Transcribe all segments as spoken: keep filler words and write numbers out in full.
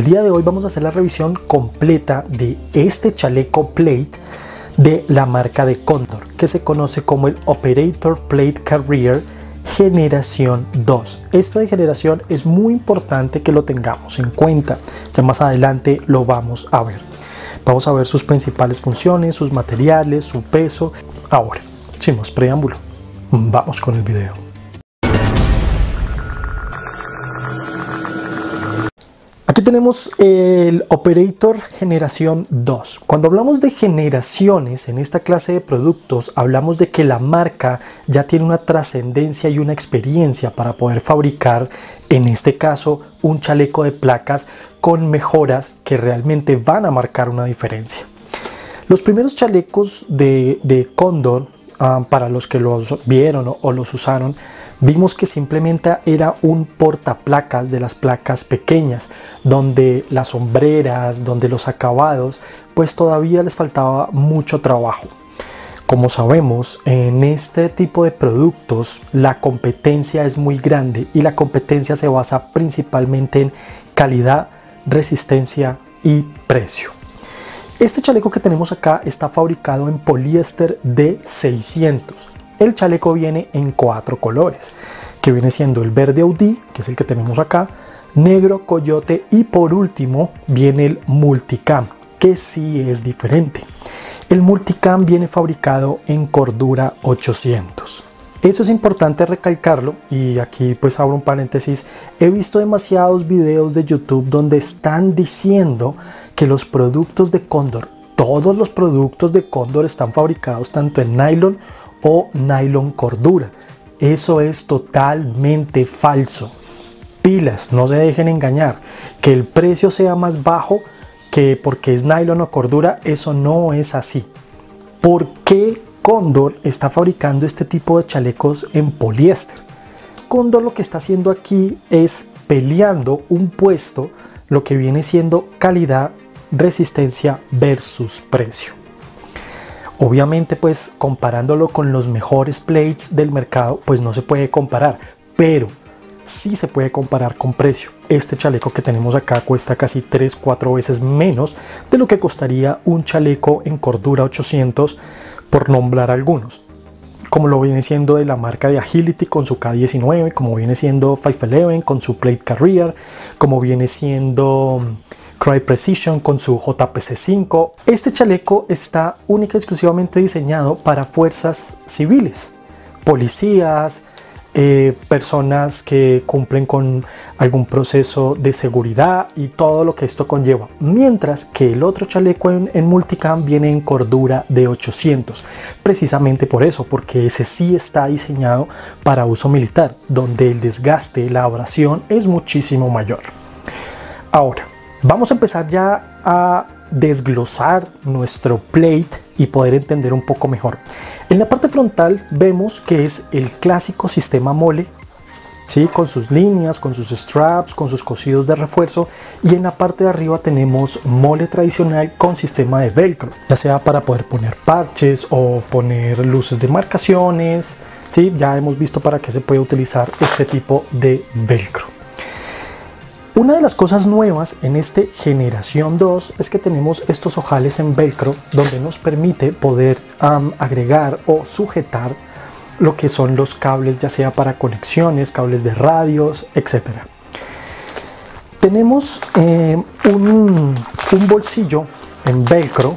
El día de hoy vamos a hacer la revisión completa de este chaleco plate de la marca de Cóndor, que se conoce como el Operator Plate Carrier Generación dos. Esto de generación es muy importante que lo tengamos en cuenta, ya más adelante lo vamos a ver. Vamos a ver sus principales funciones, sus materiales, su peso. Ahora, sin más preámbulo, vamos con el video. Aquí tenemos el Operator Generación dos. Cuando hablamos de generaciones en esta clase de productos, hablamos de que la marca ya tiene una trascendencia y una experiencia para poder fabricar, en este caso, un chaleco de placas con mejoras que realmente van a marcar una diferencia. Los primeros chalecos de, de Cóndor, ah, para los que los vieron o, o los usaron, vimos que simplemente era un portaplacas de las placas pequeñas, donde las sombreras, donde los acabados, pues todavía les faltaba mucho trabajo. Como sabemos, en este tipo de productos la competencia es muy grande y la competencia se basa principalmente en calidad, resistencia y precio. Este chaleco que tenemos acá está fabricado en poliéster D seiscientos. El chaleco viene en cuatro colores, que viene siendo el verde O D, que es el que tenemos acá, negro, coyote y por último viene el multicam, que sí es diferente. El multicam viene fabricado en Cordura ochocientos. Eso es importante recalcarlo, y aquí pues abro un paréntesis. He visto demasiados videos de YouTube donde están diciendo que los productos de Cóndor, todos los productos de Cóndor están fabricados tanto en nylon o nylon cordura. Eso es totalmente falso. Pilas, no se dejen engañar. Que el precio sea más bajo que porque es nylon o cordura, eso no es así. ¿Por qué Cóndor está fabricando este tipo de chalecos en poliéster? Cóndor lo que está haciendo aquí es peleando un puesto, lo que viene siendo calidad, resistencia versus precio. Obviamente, pues comparándolo con los mejores plates del mercado, pues no se puede comparar, pero sí se puede comparar con precio. Este chaleco que tenemos acá cuesta casi tres, cuatro veces menos de lo que costaría un chaleco en Cordura ochocientos, por nombrar algunos, como lo viene siendo de la marca de Agility con su K diecinueve, como viene siendo cinco once con su Plate Carrier, como viene siendo Crye Precision con su J P C cinco. Este chaleco está única y exclusivamente diseñado para fuerzas civiles, policías, eh, personas que cumplen con algún proceso de seguridad y todo lo que esto conlleva. Mientras que el otro chaleco en, en multicam viene en Cordura de ochocientos, precisamente por eso, porque ese sí está diseñado para uso militar, donde el desgaste, la abrasión es muchísimo mayor. Ahora, vamos a empezar ya a desglosar nuestro plate y poder entender un poco mejor. En la parte frontal vemos que es el clásico sistema mole, ¿sí? Con sus líneas, con sus straps, con sus cosidos de refuerzo, y en la parte de arriba tenemos mole tradicional con sistema de velcro, ya sea para poder poner parches o poner luces de marcaciones, ¿sí? Ya hemos visto para qué se puede utilizar este tipo de velcro. Una de las cosas nuevas en este generación dos es que tenemos estos ojales en velcro, donde nos permite poder um, agregar o sujetar lo que son los cables, ya sea para conexiones, cables de radios, etcétera. Tenemos eh, un, un bolsillo en velcro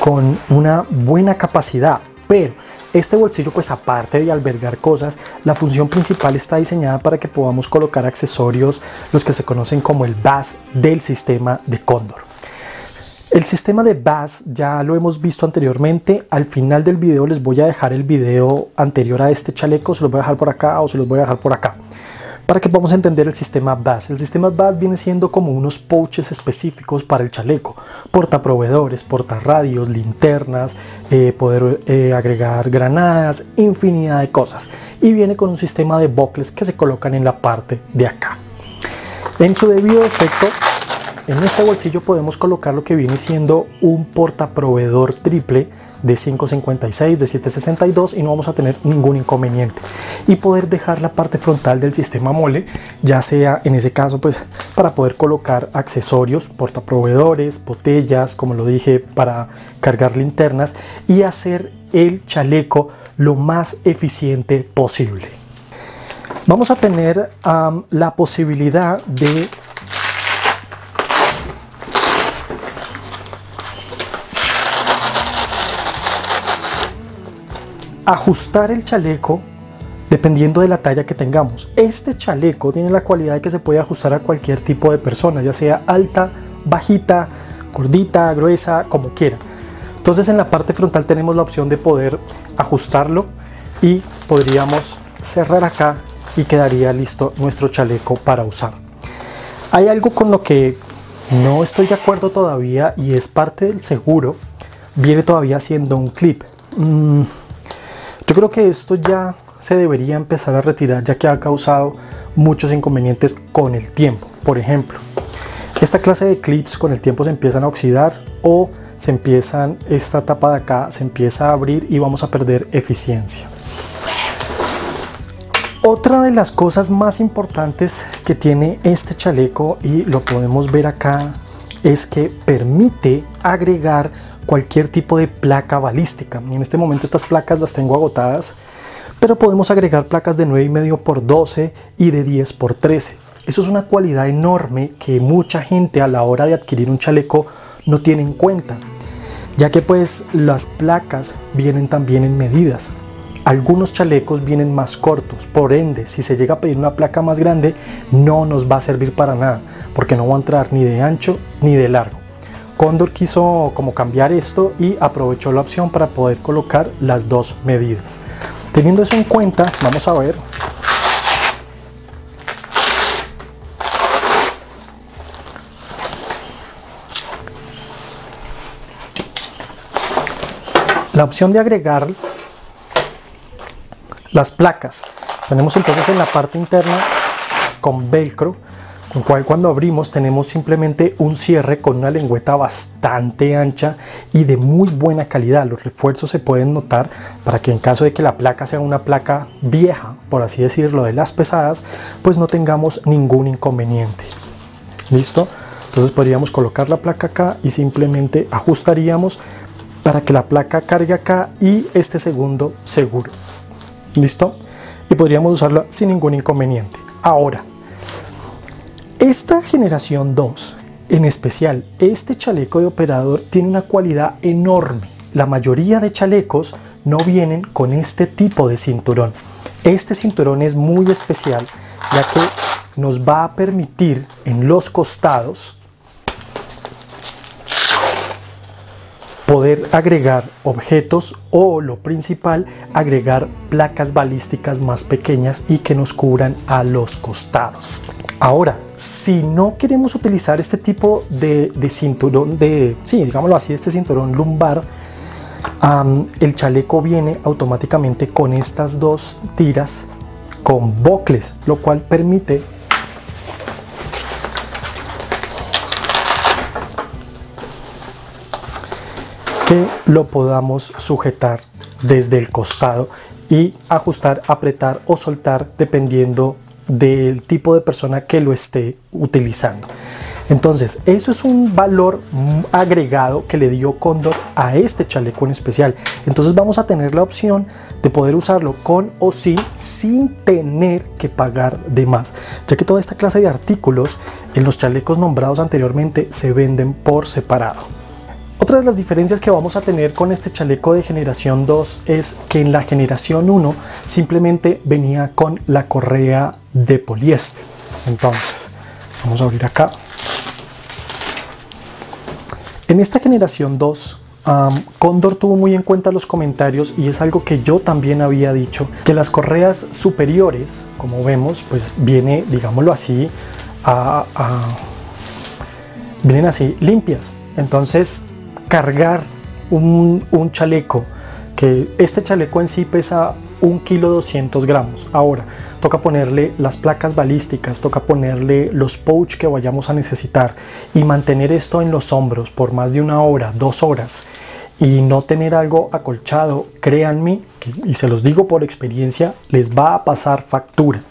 con una buena capacidad, pero este bolsillo, pues aparte de albergar cosas, la función principal está diseñada para que podamos colocar accesorios, los que se conocen como el B A S del sistema de Cóndor. El sistema de B A S ya lo hemos visto anteriormente. Al final del video les voy a dejar el video anterior a este chaleco, se los voy a dejar por acá o se los voy a dejar por acá, para que podamos entender el sistema B A S. El sistema B A S viene siendo como unos pouches específicos para el chaleco, portaproveedores, portarradios, linternas, eh, poder eh, agregar granadas, infinidad de cosas. Y viene con un sistema de buckles que se colocan en la parte de acá. En su debido efecto, en este bolsillo podemos colocar lo que viene siendo un portaproveedor triple de cinco cincuenta y seis, de siete sesenta y dos y no vamos a tener ningún inconveniente, y poder dejar la parte frontal del sistema mole, ya sea en ese caso pues para poder colocar accesorios, portaproveedores, botellas, como lo dije, para cargar linternas y hacer el chaleco lo más eficiente posible. Vamos a tener um, la posibilidad de ajustar el chaleco dependiendo de la talla que tengamos. Este chaleco tiene la cualidad de que se puede ajustar a cualquier tipo de persona, ya sea alta, bajita, gordita, gruesa, como quiera. Entonces en la parte frontal tenemos la opción de poder ajustarlo y podríamos cerrar acá y quedaría listo nuestro chaleco para usar. Hay algo con lo que no estoy de acuerdo todavía y es parte del seguro, viene todavía siendo un clip. Mm. Yo creo que esto ya se debería empezar a retirar, ya que ha causado muchos inconvenientes con el tiempo. Por ejemplo, esta clase de clips con el tiempo se empiezan a oxidar o se empiezan, esta tapa de acá se empieza a abrir y vamos a perder eficiencia. Otra de las cosas más importantes que tiene este chaleco, y lo podemos ver acá, es que permite agregar cualquier tipo de placa balística. En este momento estas placas las tengo agotadas, pero podemos agregar placas de nueve y medio por doce y de diez por trece. Eso es una cualidad enorme que mucha gente a la hora de adquirir un chaleco no tiene en cuenta, ya que pues las placas vienen también en medidas. Algunos chalecos vienen más cortos, por ende si se llega a pedir una placa más grande no nos va a servir para nada, porque no va a entrar ni de ancho ni de largo. Cóndor quiso como cambiar esto y aprovechó la opción para poder colocar las dos medidas. Teniendo eso en cuenta, vamos a ver. La opción de agregar las placas. Tenemos entonces en la parte interna con velcro, con cual cuando abrimos tenemos simplemente un cierre con una lengüeta bastante ancha y de muy buena calidad. Los refuerzos se pueden notar para que en caso de que la placa sea una placa vieja, por así decirlo, de las pesadas, pues no tengamos ningún inconveniente. ¿Listo? Entonces podríamos colocar la placa acá y simplemente ajustaríamos para que la placa cargue acá y este segundo seguro. ¿Listo? Y podríamos usarla sin ningún inconveniente. Ahora, esta generación dos, en especial este chaleco de operador, tiene una cualidad enorme. La mayoría de chalecos no vienen con este tipo de cinturón. Este cinturón es muy especial, ya que nos va a permitir en los costados poder agregar objetos o, lo principal, agregar placas balísticas más pequeñas y que nos cubran a los costados. Ahora, si no queremos utilizar este tipo de, de cinturón, de, sí, digámoslo así, este cinturón lumbar, um, el chaleco viene automáticamente con estas dos tiras con bucles, lo cual permite que lo podamos sujetar desde el costado y ajustar, apretar o soltar dependiendo del tipo de persona que lo esté utilizando. Entonces eso es un valor agregado que le dio Cóndor a este chaleco en especial. Entonces vamos a tener la opción de poder usarlo con o sin, sin tener que pagar de más, ya que toda esta clase de artículos en los chalecos nombrados anteriormente se venden por separado. Otra de las diferencias que vamos a tener con este chaleco de generación dos es que en la generación uno simplemente venía con la correa de poliéster. Entonces, vamos a abrir acá. En esta generación dos, um, Cóndor tuvo muy en cuenta los comentarios y es algo que yo también había dicho, que las correas superiores, como vemos, pues viene, digámoslo así, a, a, vienen así limpias. Entonces, cargar un, un chaleco, que este chaleco en sí pesa un kilo doscientos gramos, ahora toca ponerle las placas balísticas, toca ponerle los pouch que vayamos a necesitar y mantener esto en los hombros por más de una hora, dos horas, y no tener algo acolchado, créanme, que, y se los digo por experiencia, les va a pasar factura.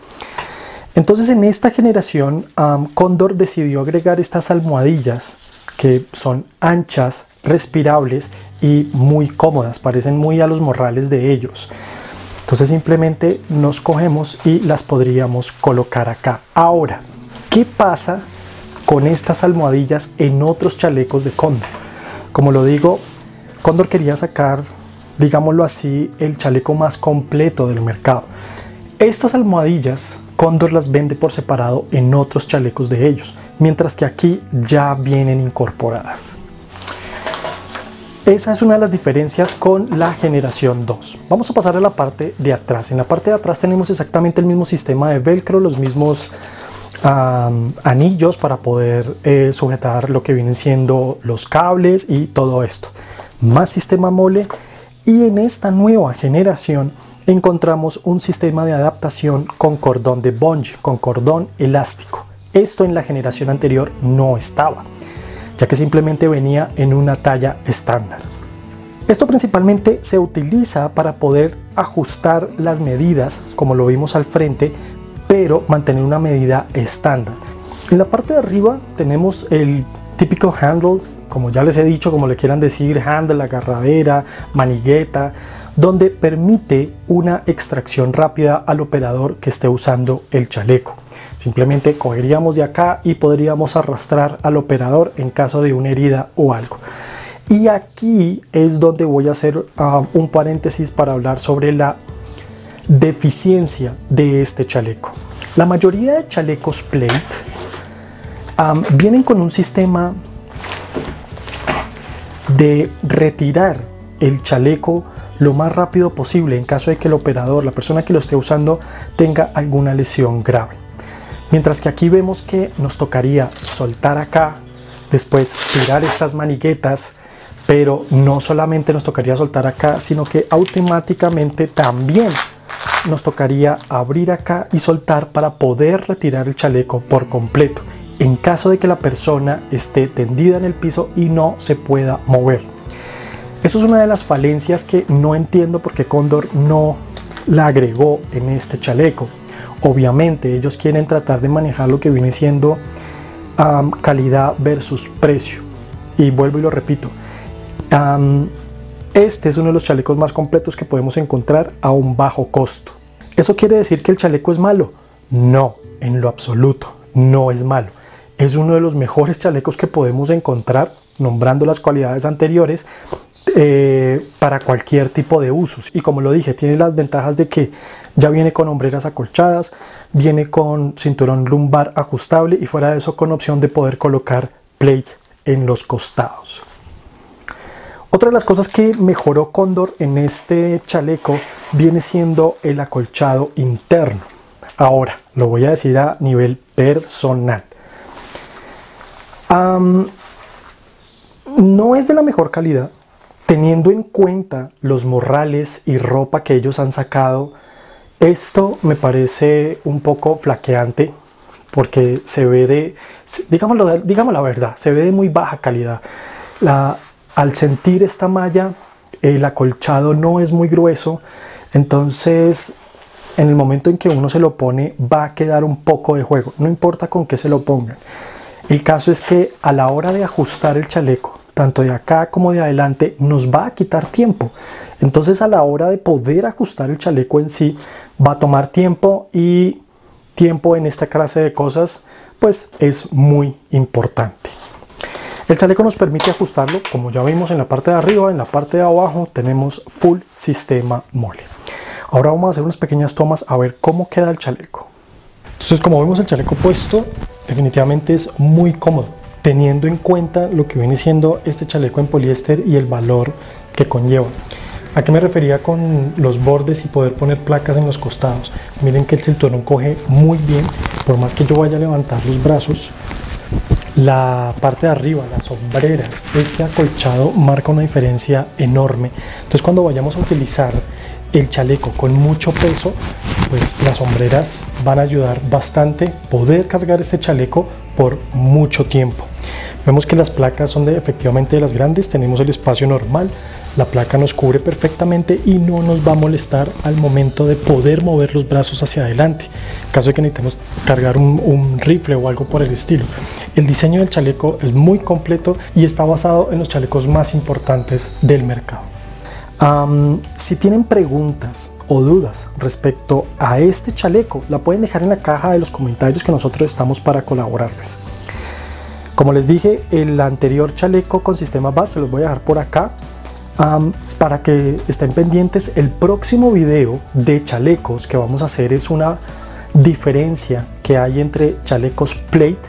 Entonces en esta generación um, Condor decidió agregar estas almohadillas que son anchas, respirables y muy cómodas, parecen muy a los morrales de ellos. Entonces simplemente nos cogemos y las podríamos colocar acá. Ahora, ¿qué pasa con estas almohadillas en otros chalecos de Condor? Como lo digo, Condor quería sacar, digámoslo así, el chaleco más completo del mercado. Estas almohadillas Condor las vende por separado en otros chalecos de ellos, mientras que aquí ya vienen incorporadas. Esa es una de las diferencias con la generación dos. Vamos a pasar a la parte de atrás. En la parte de atrás tenemos exactamente el mismo sistema de velcro, los mismos um, anillos para poder eh, sujetar lo que vienen siendo los cables y todo esto. Más sistema mole, y en esta nueva generación encontramos un sistema de adaptación con cordón de bungee, con cordón elástico. Esto en la generación anterior no estaba, ya que simplemente venía en una talla estándar. Esto principalmente se utiliza para poder ajustar las medidas, como lo vimos al frente, pero mantener una medida estándar. En la parte de arriba tenemos el típico handle, como ya les he dicho, como le quieran decir, handle, agarradera, manigueta, donde permite una extracción rápida al operador que esté usando el chaleco. Simplemente cogeríamos de acá y podríamos arrastrar al operador en caso de una herida o algo. Y aquí es donde voy a hacer uh, un paréntesis para hablar sobre la deficiencia de este chaleco. La mayoría de chalecos plate um, vienen con un sistema de retirar el chaleco lo más rápido posible en caso de que el operador, la persona que lo esté usando, tenga alguna lesión grave. Mientras que aquí vemos que nos tocaría soltar acá, después tirar estas maniguetas, pero no solamente nos tocaría soltar acá, sino que automáticamente también nos tocaría abrir acá y soltar para poder retirar el chaleco por completo, en caso de que la persona esté tendida en el piso y no se pueda mover. Eso es una de las falencias que no entiendo por qué Condor no la agregó en este chaleco. Obviamente ellos quieren tratar de manejar lo que viene siendo um, calidad versus precio, y vuelvo y lo repito, um, este es uno de los chalecos más completos que podemos encontrar a un bajo costo. ¿Eso quiere decir que el chaleco es malo? No, en lo absoluto, no es malo, es uno de los mejores chalecos que podemos encontrar, nombrando las cualidades anteriores, Eh, para cualquier tipo de usos. Y como lo dije, tiene las ventajas de que ya viene con hombreras acolchadas, viene con cinturón lumbar ajustable y fuera de eso con opción de poder colocar plates en los costados. Otra de las cosas que mejoró Condor en este chaleco viene siendo el acolchado interno. Ahora, lo voy a decir a nivel personal. Um, no es de la mejor calidad. Teniendo en cuenta los morrales y ropa que ellos han sacado, esto me parece un poco flaqueante, porque se ve de, digámoslo, digamos la verdad, se ve de muy baja calidad. La, al sentir esta malla, el acolchado no es muy grueso, entonces en el momento en que uno se lo pone va a quedar un poco de juego, no importa con qué se lo pongan. El caso es que a la hora de ajustar el chaleco, tanto de acá como de adelante, nos va a quitar tiempo. Entonces a la hora de poder ajustar el chaleco en sí, va a tomar tiempo, y tiempo en esta clase de cosas pues es muy importante. El chaleco nos permite ajustarlo, como ya vimos en la parte de arriba. En la parte de abajo tenemos full sistema mole. Ahora vamos a hacer unas pequeñas tomas a ver cómo queda el chaleco. Entonces, como vemos, el chaleco puesto definitivamente es muy cómodo, teniendo en cuenta lo que viene siendo este chaleco en poliéster y el valor que conlleva. ¿A qué me refería con los bordes y poder poner placas en los costados? Miren que el cinturón coge muy bien, por más que yo vaya a levantar los brazos. La parte de arriba, las hombreras, este acolchado marca una diferencia enorme. Entonces, cuando vayamos a utilizar el chaleco con mucho peso, pues las hombreras van a ayudar bastante poder cargar este chaleco por mucho tiempo. Vemos que las placas son de, efectivamente de las grandes, tenemos el espacio normal, la placa nos cubre perfectamente y no nos va a molestar al momento de poder mover los brazos hacia adelante, en caso de que necesitemos cargar un, un rifle o algo por el estilo. El diseño del chaleco es muy completo y está basado en los chalecos más importantes del mercado. Um, si tienen preguntas o dudas respecto a este chaleco, la pueden dejar en la caja de los comentarios, que nosotros estamos para colaborarles. Como les dije, el anterior chaleco con sistema B A S se los voy a dejar por acá um, para que estén pendientes. El próximo video de chalecos que vamos a hacer es una diferencia que hay entre chalecos plate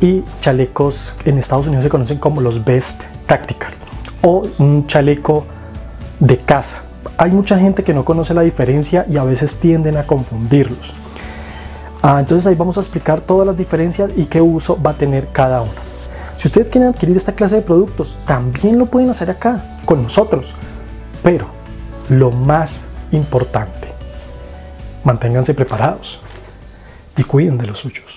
y chalecos, en Estados Unidos se conocen como los vest tactical o un chaleco de caza. Hay mucha gente que no conoce la diferencia y a veces tienden a confundirlos. Ah, entonces ahí vamos a explicar todas las diferencias y qué uso va a tener cada uno. Si ustedes quieren adquirir esta clase de productos, también lo pueden hacer acá con nosotros. Pero lo más importante, manténganse preparados y cuiden de los suyos.